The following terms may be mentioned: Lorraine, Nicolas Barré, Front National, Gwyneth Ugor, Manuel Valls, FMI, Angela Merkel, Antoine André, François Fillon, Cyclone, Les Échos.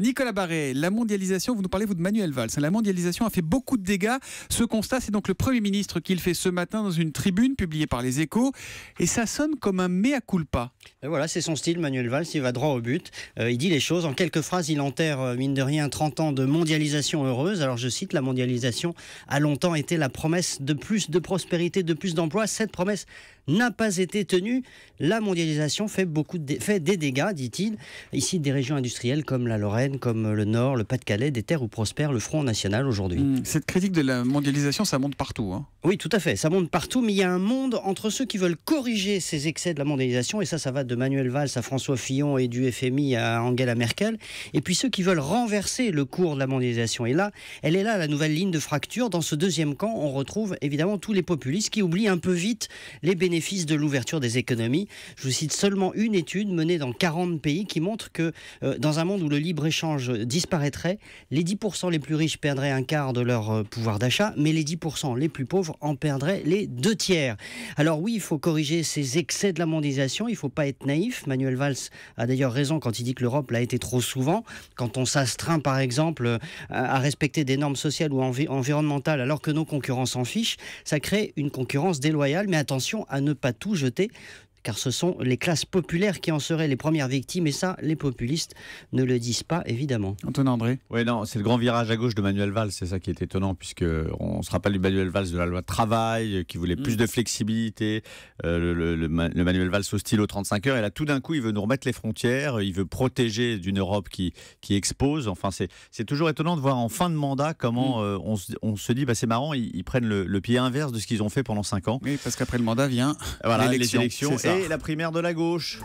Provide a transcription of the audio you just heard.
Nicolas Barré, la mondialisation, vous nous parlez vous de Manuel Valls, la mondialisation a fait beaucoup de dégâts. Ce constat, c'est donc le Premier ministre qui le fait ce matin dans une tribune publiée par Les Échos, et ça sonne comme un mea culpa. Et voilà, c'est son style, Manuel Valls, il va droit au but, il dit les choses, en quelques phrases il enterre mine de rien 30 ans de mondialisation heureuse. Alors je cite, la mondialisation a longtemps été la promesse de plus de prospérité, de plus d'emplois, cette promesse n'a pas été tenue, la mondialisation fait des dégâts, dit-il, ici des régions industrielles comme la Lorraine, comme le Nord, le Pas-de-Calais, des terres où prospère le Front National aujourd'hui. Cette critique de la mondialisation, ça monte partout, hein. Oui, tout à fait, ça monte partout, mais il y a un monde entre ceux qui veulent corriger ces excès de la mondialisation, et ça va de Manuel Valls à François Fillon et du FMI à Angela Merkel, et puis ceux qui veulent renverser le cours de la mondialisation. Et là, elle est là, la nouvelle ligne de fracture. Dans ce deuxième camp, on retrouve évidemment tous les populistes qui oublient un peu vite les bénéfices de l'ouverture des économies. Je vous cite seulement une étude menée dans 40 pays qui montre que dans un monde où le libre-échange disparaîtrait, les 10% les plus riches perdraient un quart de leur pouvoir d'achat, mais les 10% les plus pauvres en perdraient les 2 tiers. Alors oui, il faut corriger ces excès de la mondialisation, il ne faut pas être naïf. Manuel Valls a d'ailleurs raison quand il dit que l'Europe l'a été trop souvent, quand on s'astreint par exemple à respecter des normes sociales ou environnementales alors que nos concurrents s'en fichent, ça crée une concurrence déloyale, mais attention à ne pas tout jeter, car ce sont les classes populaires qui en seraient les premières victimes, et ça, les populistes ne le disent pas, évidemment. Antoine André. Oui, non, c'est le grand virage à gauche de Manuel Valls, c'est ça qui est étonnant, puisqu'on se rappelle du Manuel Valls de la loi travail, qui voulait plus de flexibilité, le Manuel Valls hostile aux 35 heures, et là, tout d'un coup, il veut nous remettre les frontières, il veut protéger d'une Europe qui expose, enfin, c'est toujours étonnant de voir en fin de mandat comment on se dit, bah, c'est marrant, ils prennent le pied inverse de ce qu'ils ont fait pendant 5 ans. Oui, parce qu'après le mandat vient, voilà, les élections. Et la primaire de la gauche.